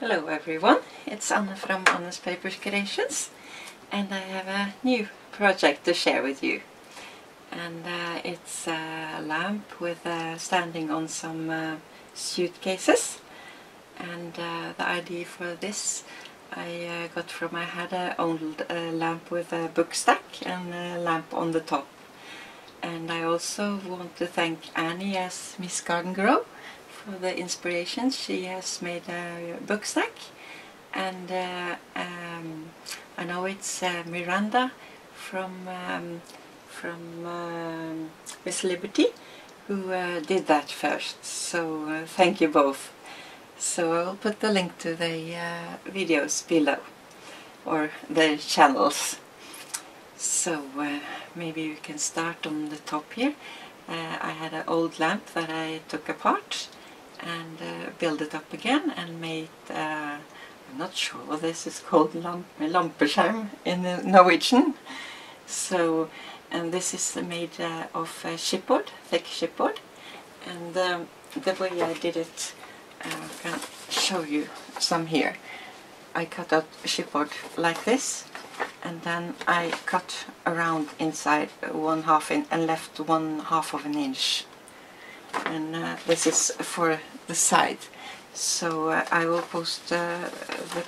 Hello everyone, it's Anna from Anna's Paper Creations, and I have a new project to share with you. And it's a lamp with standing on some suitcases. And the idea for this I got from I had an old lamp with a book stack and a lamp on the top. And I also want to thank Annie as Miss Garden Grow for the inspiration. She has made a book stack, and I know it's Miranda from Miss Liberty who did that first, so thank you both. So I'll put the link to the videos below, or the channels. So maybe you can start on the top here. I had an old lamp that I took apart and build it up again and made, I'm not sure what this is called, lampeskjerm in Norwegian. So, and this is made of shipboard, thick shipboard, and the way I did it, I can show you some here. I cut out shipboard like this, and then I cut around inside 1/2 inch and left 1/2 of an inch. And this is for the side, so I will post the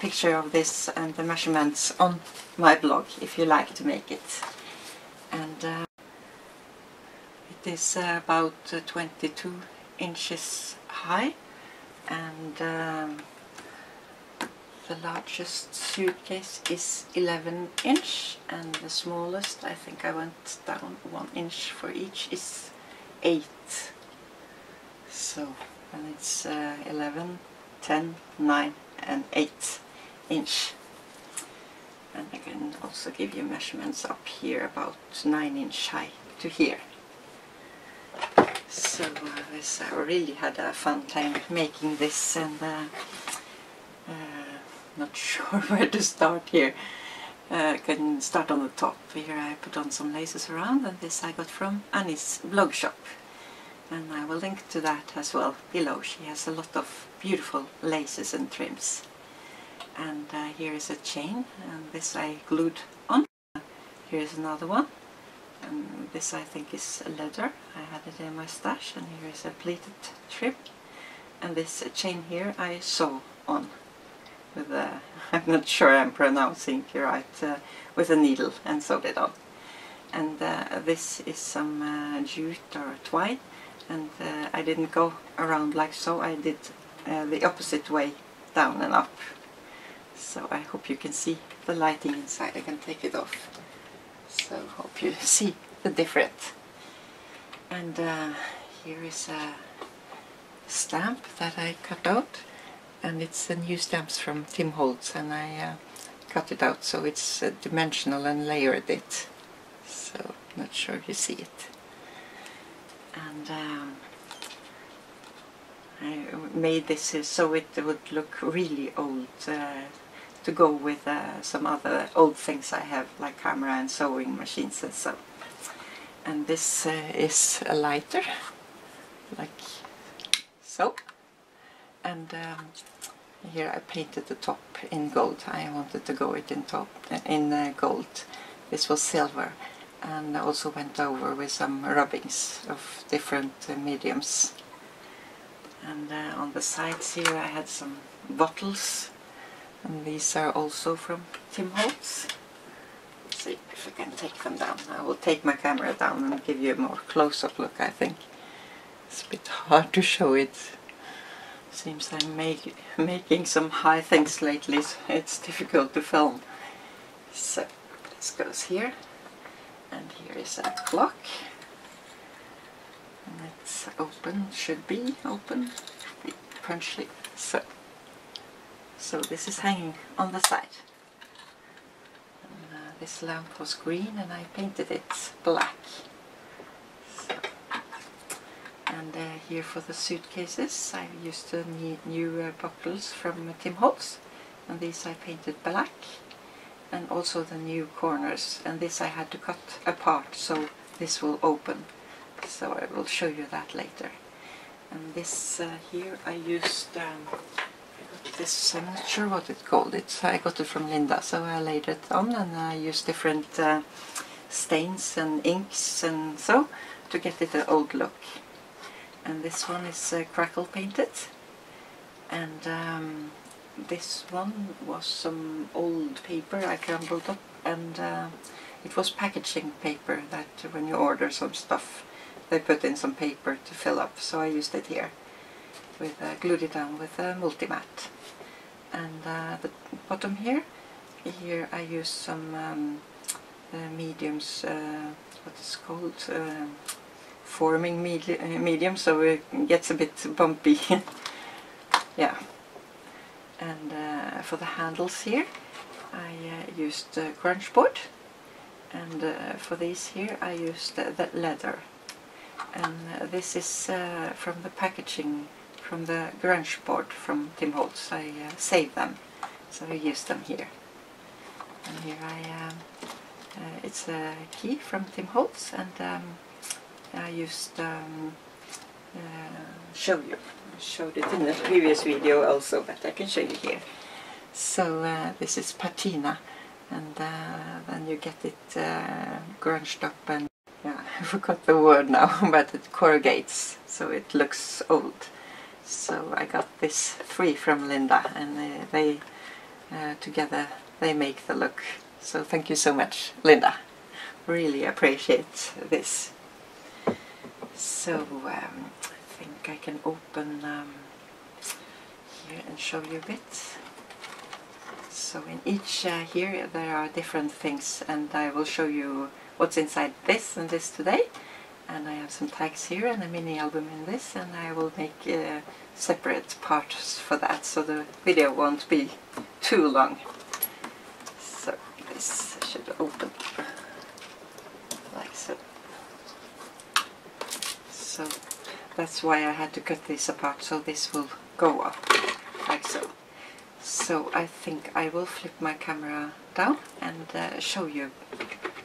picture of this and the measurements on my blog if you like to make it. And it is about 22 inches high, and the largest suitcase is 11 inch, and the smallest, I think I went down 1 inch for each, is 8. So, and it's 11, 10, 9 and 8 inch. And I can also give you measurements up here, about 9 inch high to here. So this, I really had a fun time making this, and not sure where to start here. I can start on the top. Here I put on some laces around, and this I got from Annie's blog shop. And I will link to that as well below. She has a lot of beautiful laces and trims. And here is a chain, and this I glued on. Here is another one, and this I think is leather. I had it in my stash, and here is a pleated trim. And this chain here I sew on with a, I'm not sure I'm pronouncing it right, with a needle, and sewed it on. And this is some jute or twine. And I didn't go around like so, I did the opposite way, down and up. So I hope you can see the lighting inside. I can take it off. So hope you see the difference. And here is a stamp that I cut out. And it's the new stamps from Tim Holtz, and I cut it out so it's dimensional and layered it. So not sure if you see it. And I made this so it would look really old, to go with some other old things I have, like camera and sewing machines and so. And this is a lighter, like so. And here I painted the top in gold. I wanted to go it in top in gold. This was silver. And I also went over with some rubbings of different mediums. And on the sides here I had some bottles, and these are also from Tim Holtz. Let's see if I can take them down. I will take my camera down and give you a more close-up look, I think. It's a bit hard to show it. Seems I'm making some high things lately, so it's difficult to film. So this goes here. And here is a clock, and it's open, should be open, punchy, so this is hanging on the side. And, this lamp was green, and I painted it black. So. And here for the suitcases I used the new buckles from Tim Holtz, and these I painted black. And also the new corners, and this I had to cut apart so this will open, so I will show you that later. And this here I used this, I'm not sure what it's called, I got it from Linda, so I laid it on and I used different stains and inks and so to get it an old look. And this one is crackle painted, and this one was some old paper I crumbled up, and it was packaging paper that when you order some stuff they put in some paper to fill up, so I used it here with glued it down with a multimat. And the bottom here I used some mediums, what is called forming medium, so it gets a bit bumpy. Yeah. And for the handles here I used crunch board, and for these here I used the leather. And this is from the packaging, from the grunge board from Tim Holtz. I saved them, so I used them here. And here I, it's a key from Tim Holtz, and I used show you. I showed it in the previous video also, but I can show you here. So this is patina, and then you get it grunged up, and yeah, I forgot the word now, but it corrugates, so it looks old. So I got this three from Linda, and they together they make the look. So thank you so much, Linda. Really appreciate this. So I think I can open here and show you a bit. So in each here there are different things, and I will show you what's inside this and this today. And I have some tags here and a mini album in this, and I will make separate parts for that, so the video won't be too long. So this should open like so. So that's why I had to cut this apart, so this will go up like so. So I think I will flip my camera down and show you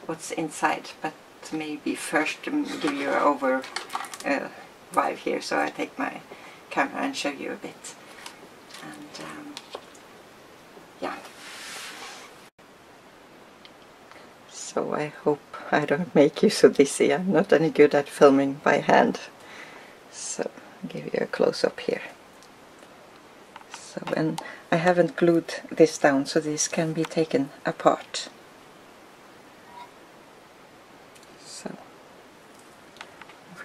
what's inside, but maybe first give you an over vibe here. So I take my camera and show you a bit, and yeah. So I hope I don't make you so dizzy. I'm not any good at filming by hand, so I'll give you a close-up here. So, and I haven't glued this down, so this can be taken apart.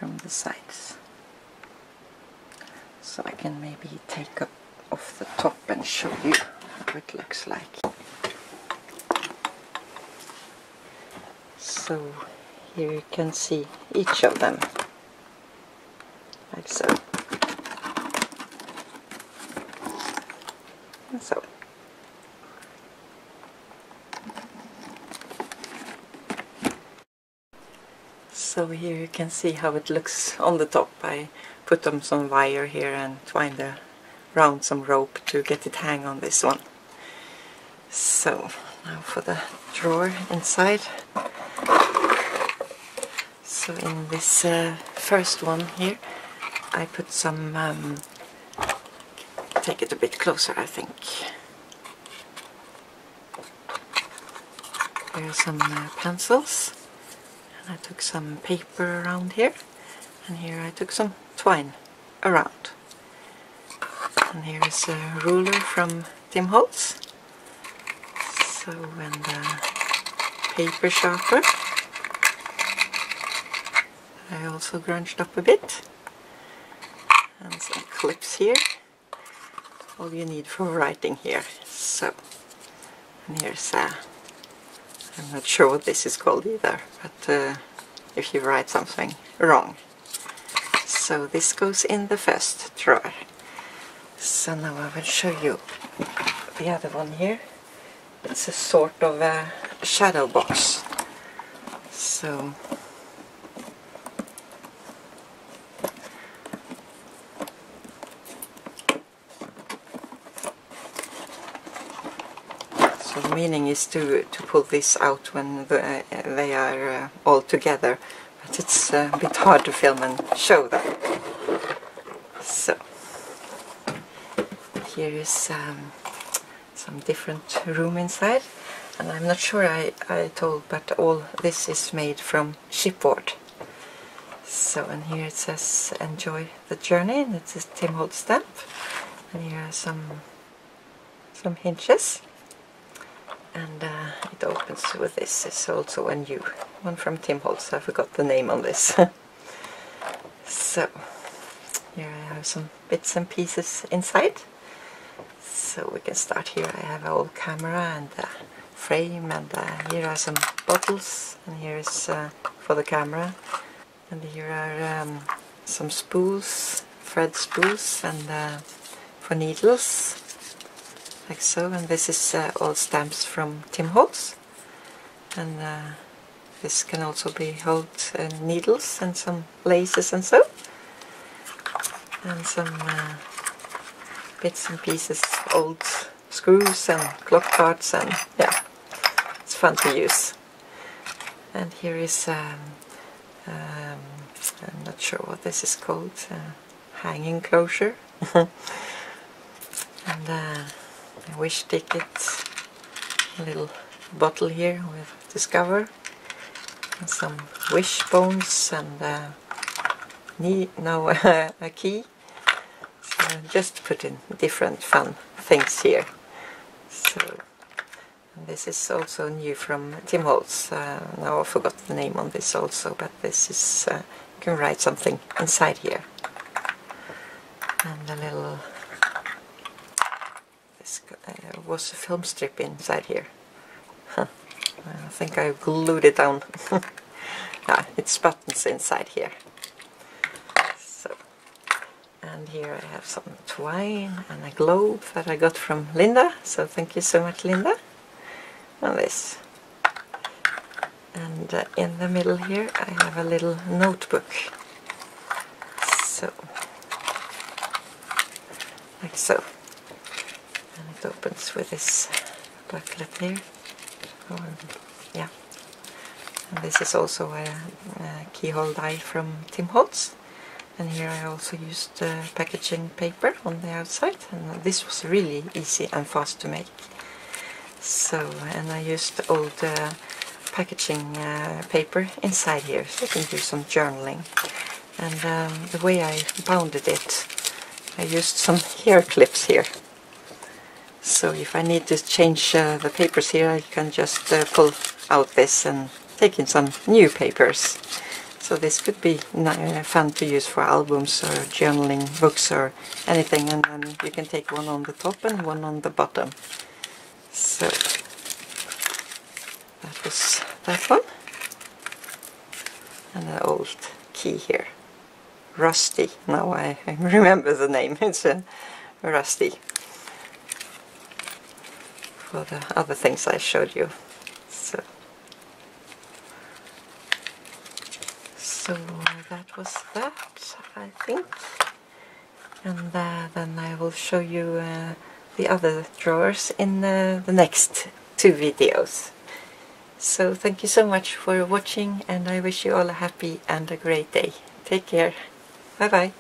From the sides, so I can maybe take up off the top and show you what it looks like. So here you can see each of them, like so. And so. So here you can see how it looks on the top. I put on some wire here and twined around some rope to get it hang on this one. So now for the drawer inside. So in this first one here I put some, take it a bit closer I think. There are some pencils. I took some paper around here, and here I took some twine around. And here is a ruler from Tim Holtz. So, and a paper sharper. I also grunged up a bit. And some clips here. All you need for writing here. So, and here's a, I'm not sure what this is called either, but if you write something wrong. So this goes in the first drawer. So now I will show you the other one here. It's a sort of a shadow box. So meaning is to pull this out when the, they are all together, but it's a bit hard to film and show them. So here is some different room inside, and I'm not sure I told, but all this is made from chipboard. So, and here it says enjoy the journey, and it's a Tim Holtz stamp, and here are some hinges, and it opens with this. It's also a new one from Tim Holtz. I forgot the name on this. So here I have some bits and pieces inside, so we can start. Here I have an old camera and a frame, and here are some bottles, and here is for the camera, and here are some spools, thread spools, and for needles, like so. And this is all stamps from Tim Holtz, and this can also be hold needles and some laces and so, and some bits and pieces, old screws and clock parts, and yeah, it's fun to use. And here is I'm not sure what this is called, hanging closure, and a wish ticket, a little bottle here with Discover, and some wish bones, and a key. So just put in different fun things here. So, and this is also new from Tim Holtz. Now I forgot the name on this also, but this is you can write something inside here, and a little. Was a film strip inside here. I think I glued it down. It's buttons inside here. So, and here I have some twine and a globe that I got from Linda. So thank you so much, Linda. And this. And in the middle here I have a little notebook. So, like so. And it opens with this booklet here. Yeah, and this is also a keyhole die from Tim Holtz. And here I also used packaging paper on the outside, and this was really easy and fast to make. So, and I used old packaging paper inside here, so I can do some journaling. And the way I bounded it, I used some hair clips here. So if I need to change the papers here, I can just pull out this and take in some new papers. So this could be fun to use for albums or journaling books or anything, and then you can take one on the top and one on the bottom. So that was that one. And an old key here. Rusty. Now I remember the name. It's Rusty. For the other things I showed you. So that was that, I think. And then I will show you the other drawers in the next 2 videos. So thank you so much for watching, and I wish you all a happy and a great day. Take care. Bye bye.